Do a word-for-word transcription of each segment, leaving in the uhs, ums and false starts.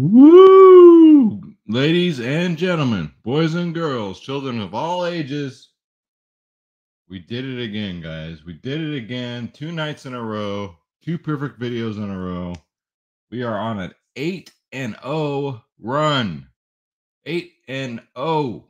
Woo! Ladies and gentlemen, boys and girls, children of all ages, we did it again, guys. We did it again. Two nights in a row, two perfect videos in a row. We are on an eight and O run. Eight and O.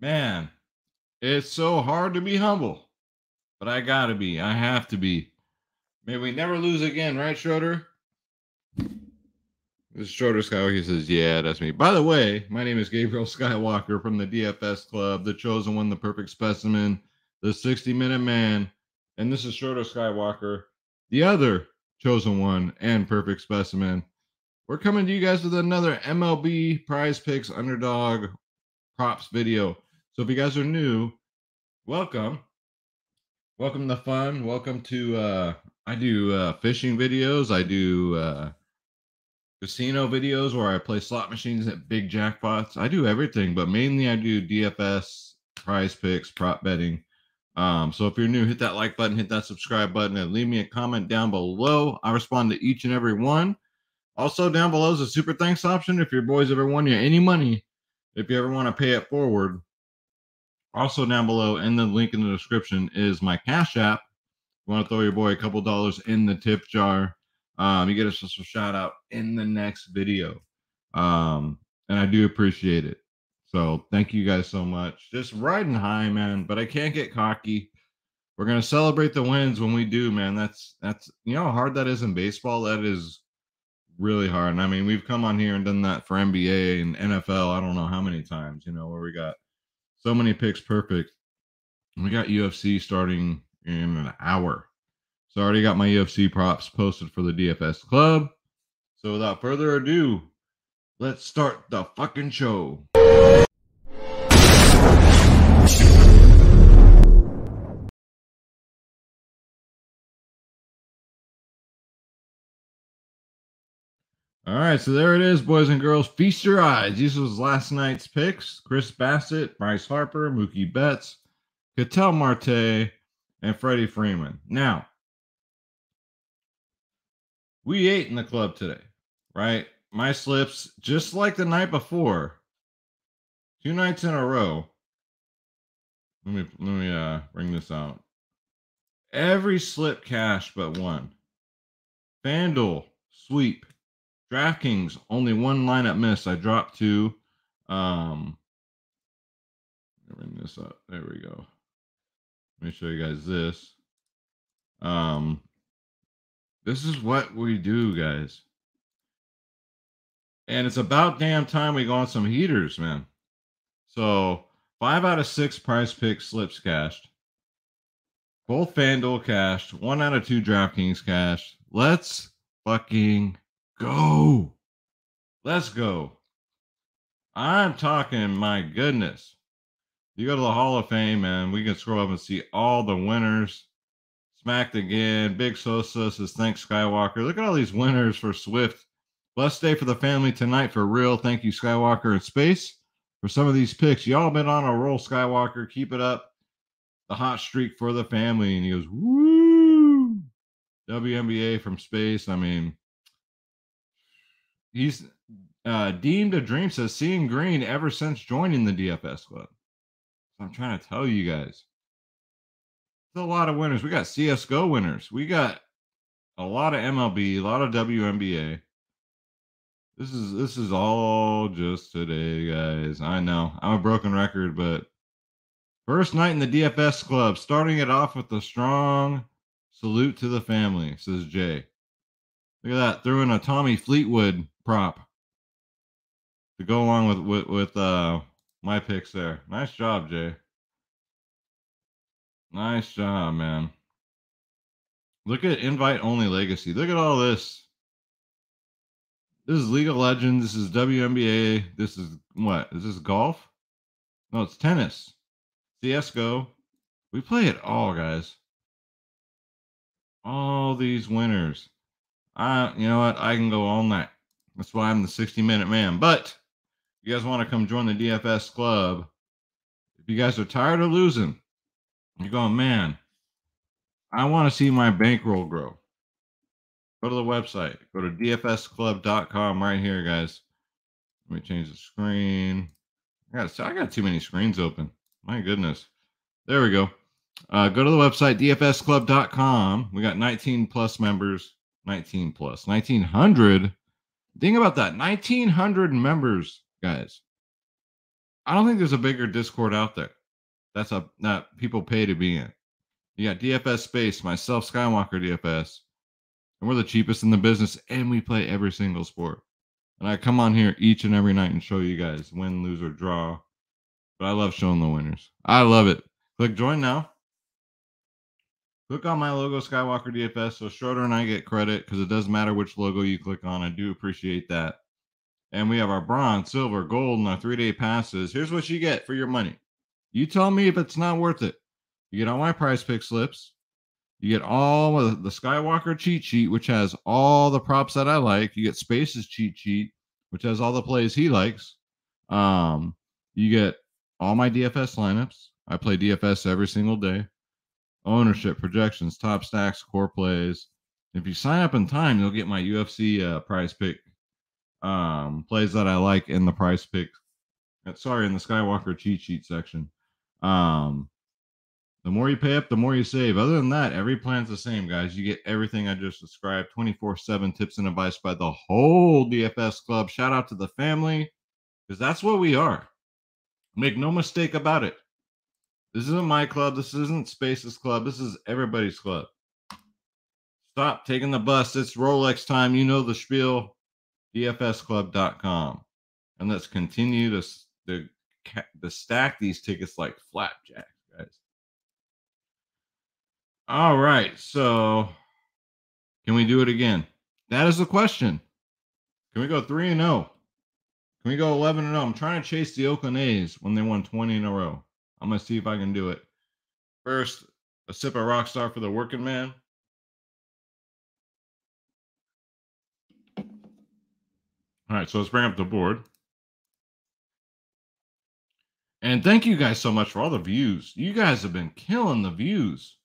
Man, it's so hard to be humble, but I gotta be. I have to be. May we never lose again, right, Schroeder? This is Schroeder Skywalker. He says, yeah, that's me. By the way, my name is Gabriel Skywalker from the D F S Club, the chosen one, the perfect specimen, the sixty-minute man. And this is Schroeder Skywalker, the other chosen one and perfect specimen. We're coming to you guys with another M L B Prize Picks Underdog Props video. So if you guys are new, welcome. Welcome to fun. Welcome to, uh, I do uh, fishing videos. I do... Uh, Casino videos where I play slot machines at big jackpots. I do everything, but mainly I do D F S, prize picks, prop betting. Um, so if you're new, hit that like button, hit that subscribe button, and leave me a comment down below. I respond to each and every one. Also, down below is a super thanks option if your boys ever won you any money, if you ever want to pay it forward. Also, down below in the link in the description is my Cash App. You want to throw your boy a couple dollars in the tip jar. Um, you get us a shout out in the next video. Um, and I do appreciate it. So thank you guys so much. Just riding high, man, but I can't get cocky. We're going to celebrate the wins when we do, man. That's, that's, you know how hard that is in baseball? That is really hard. And I mean, we've come on here and done that for N B A and N F L. I don't know how many times, you know, where we got so many picks perfect. We got U F C starting in an hour. So I already got my U F C props posted for the D F S Club. So without further ado, let's start the fucking show. All right, so there it is, boys and girls. Feast your eyes. This was last night's picks. Chris Bassitt, Bryce Harper, Mookie Betts, Ketel Marte, and Freddie Freeman. Now, we ate in the club today, right? My slips, just like the night before, two nights in a row. Let me let me uh, bring this out. Every slip cashed but one. FanDuel sweep, DraftKings only one lineup miss. I dropped two. Um, let me bring this up. There we go. Let me show you guys this. Um. This is what we do, guys. And it's about damn time we go on some heaters, man. So, five out of six prize picks slips cashed. Both FanDuel cashed. One out of two DraftKings cashed. Let's fucking go. Let's go. I'm talking, my goodness. You go to the Hall of Fame, man. We can scroll up and see all the winners. Smacked again. Big Sosa says, thanks, Skywalker. Look at all these winners for Swift. Blessed day for the family tonight for real. Thank you, Skywalker and Space, for some of these picks. Y'all been on a roll, Skywalker. Keep it up. The hot streak for the family. And he goes, woo! W N B A from Space. I mean, he's uh, deemed a dream, says, seeing green ever since joining the D F S Club. I'm trying to tell you guys. There's a lot of winners. We got C S G O winners. We got a lot of M L B, a lot of W N B A. This is this is all just today, guys. I know I'm a broken record, but first night in the D F S Club, starting it off with a strong salute to the family, says Jay. Look at that. Threw in a Tommy Fleetwood prop to go along with with, with uh, my picks there. Nice job, Jay. Nice job, man. Look at invite only legacy. Look at all this. This is League of Legends. This is W N B A. This is what? Is this golf? No, it's tennis. C S G O. We play it all, guys. All these winners. I, you know what? I can go all night. That's why I'm the sixty-minute man. But if you guys want to come join the D F S Club, if you guys are tired of losing, you're going, man, I want to see my bankroll grow. Go to the website. Go to D F S club dot com right here, guys. Let me change the screen. I got, I got too many screens open. My goodness. There we go. Uh, go to the website, D F S club dot com. We got nineteen plus members. nineteen plus. nineteen hundred. Think about that. nineteen hundred members, guys. I don't think there's a bigger Discord out there. That's a that people pay to be in. You got D F S Space, myself, Skywalker D F S. And we're the cheapest in the business, and we play every single sport. And I come on here each and every night and show you guys win, lose, or draw. But I love showing the winners. I love it. Click join now. Click on my logo, Skywalker D F S, so Schroeder and I get credit because it doesn't matter which logo you click on. I do appreciate that. And we have our bronze, silver, gold, and our three-day passes. Here's what you get for your money. You tell me if it's not worth it. You get all my prize pick slips. You get all of the Skywalker cheat sheet, which has all the props that I like. You get Space's cheat sheet, which has all the plays he likes. Um, you get all my D F S lineups. I play D F S every single day. Ownership, projections, top stacks, core plays. If you sign up in time, you'll get my U F C uh, prize pick um, plays that I like in the prize pick. Sorry, in the Skywalker cheat sheet section. Um, the more you pay up, the more you save. Other than that, every plan's the same, guys. You get everything I just described, twenty-four seven tips and advice by the whole D F S club. Shout out to the family, because that's what we are. Make no mistake about it. This isn't my club. This isn't Space's club. This is everybody's club. Stop taking the bus. It's Rolex time. You know the spiel. D F S club dot com. And let's continue to, to, to stack these tickets like flapjacks, guys. All right. So can we do it again? That is the question. Can we go three and oh? Can we go eleven and oh? I'm trying to chase the Oakland A's when they won twenty in a row. I'm going to see if I can do it. First, a sip of Rockstar for the working man. All right, so let's bring up the board. And thank you guys so much for all the views. You guys have been killing the views.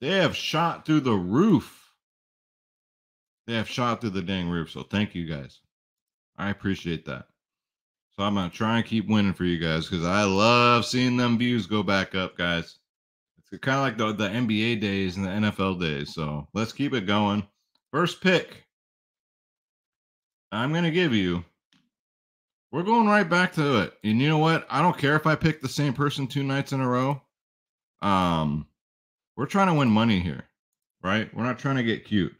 They have shot through the roof. They have shot through the dang roof. So thank you guys. I appreciate that. So I'm going to try and keep winning for you guys because I love seeing them views go back up, guys. It's kind of like the, the N B A days and the N F L days. So let's keep it going. First pick I'm going to give you. We're going right back to it. And you know what? I don't care if I pick the same person two nights in a row. Um, we're trying to win money here, right? We're not trying to get cute.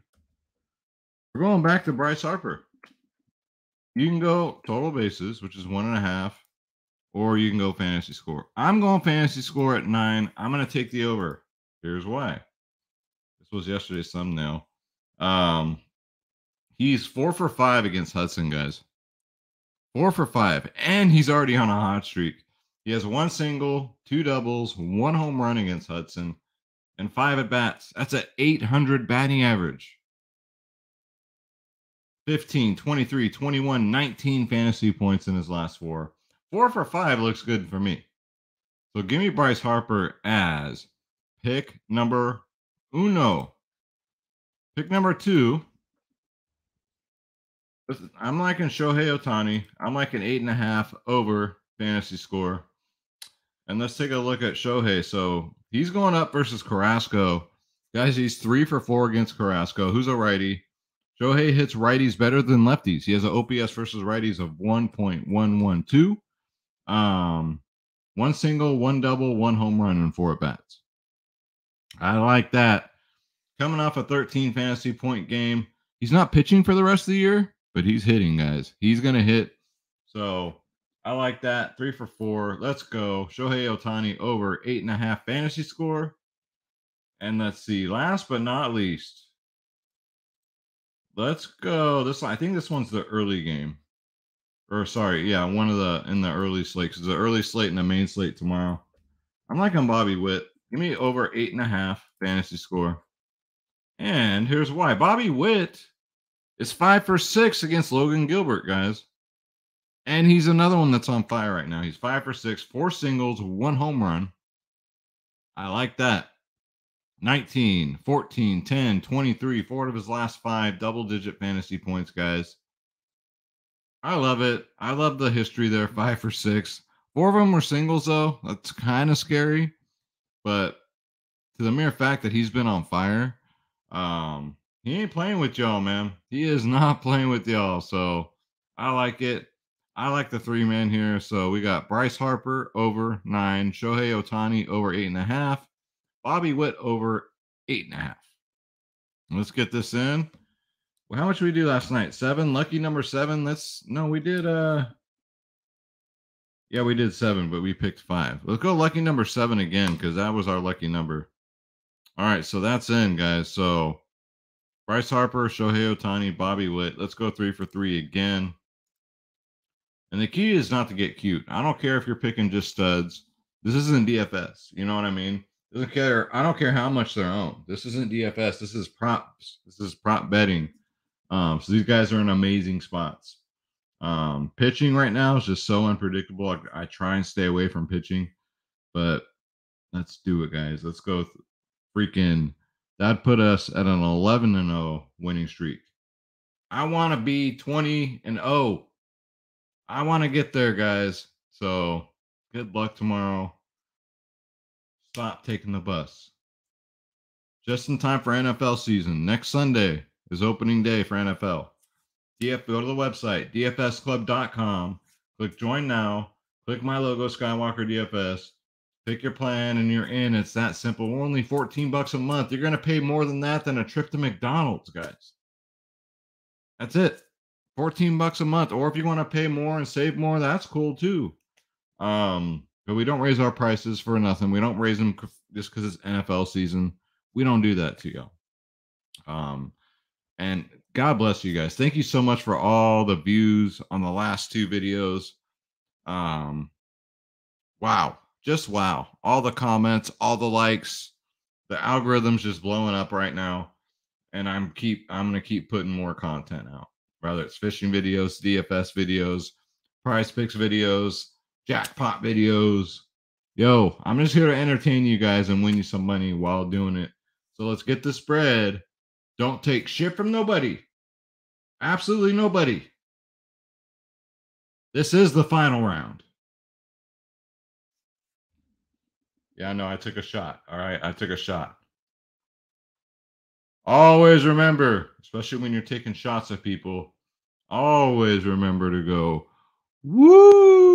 We're going back to Bryce Harper. You can go total bases, which is one and a half, or you can go fantasy score. I'm going fantasy score at nine. I'm going to take the over. Here's why. This was yesterday's thumbnail. Um, he's four for five against Hudson, guys. Four for five, and he's already on a hot streak. He has one single, two doubles, one home run against Hudson, and five at-bats. That's an eight hundred batting average. fifteen, twenty-three, twenty-one, nineteen fantasy points in his last four. Four for five looks good for me. So give me Bryce Harper as pick number uno. Pick number two. I'm liking Shohei Ohtani. I'm like an eight and a half over fantasy score. And let's take a look at Shohei. So he's going up versus Carrasco. Guys, he's three for four against Carrasco, who's a righty. Shohei hits righties better than lefties. He has an O P S versus righties of one point one one two. Um, one single, one double, one home run, and four at-bats. I like that. Coming off a thirteen fantasy point game. He's not pitching for the rest of the year, but he's hitting, guys. He's going to hit. So I like that. Three for four. Let's go. Shohei Ohtani over eight and a half fantasy score. And let's see. Last but not least. Let's go. This I think this one's the early game, or sorry, yeah, one of the in the early slate. Cause the early slate and the main slate tomorrow. I'm liking Bobby Witt. Give me over eight and a half fantasy score, and here's why. Bobby Witt is five for six against Logan Gilbert, guys, and he's another one that's on fire right now. He's five for six, four singles, one home run. I like that. nineteen, fourteen, ten, twenty-three, four of his last five double-digit fantasy points, guys. I love it. I love the history there, five for six. Four of them were singles, though. That's kind of scary. But to the mere fact that he's been on fire, um, he ain't playing with y'all, man. He is not playing with y'all. So I like it. I like the three men here. So we got Bryce Harper over nine, Shohei Ohtani over eight and a half, Bobby Witt over eight and a half. Let's get this in. Well, how much did we do last night? Seven? Lucky number seven. Let's no, we did uh yeah, we did seven, but we picked five. Let's go lucky number seven again, because that was our lucky number. All right, so that's in, guys. So Bryce Harper, Shohei Ohtani, Bobby Witt. Let's go three for three again. And the key is not to get cute. I don't care if you're picking just studs. This isn't D F S. You know what I mean? Doesn't care. I don't care how much they're owned. This isn't D F S. This is props. This is prop betting. Um, so these guys are in amazing spots. Um, pitching right now is just so unpredictable. I, I try and stay away from pitching, but let's do it, guys. Let's go freaking. That put us at an eleven and oh winning streak. I want to be twenty and oh. I want to get there, guys. So good luck tomorrow. Stop taking the bus. Just in time for N F L season. Next Sunday is opening day for N F L. D F, go to the website, D F S club dot com. Click join now. Click my logo, Skywalker D F S. Pick your plan and you're in. It's that simple. We're only fourteen bucks a month. You're going to pay more than that than a trip to McDonald's, guys. That's it. fourteen bucks a month. Or if you want to pay more and save more, that's cool too. Um, But we don't raise our prices for nothing. We don't raise them just because it's N F L season. We don't do that to y'all. Um, and God bless you guys. Thank you so much for all the views on the last two videos. Um, wow. Just wow. All the comments, all the likes. The algorithm's just blowing up right now. And I'm keep I'm going to keep putting more content out. Whether it's fishing videos, D F S videos, prize picks videos, jackpot videos. Yo, I'm just here to entertain you guys and win you some money while doing it. So let's get the spread. Don't take shit from nobody. Absolutely nobody. This is the final round. Yeah, no, I took a shot. All right, I took a shot. Always remember, especially when you're taking shots at people, always remember to go, woo!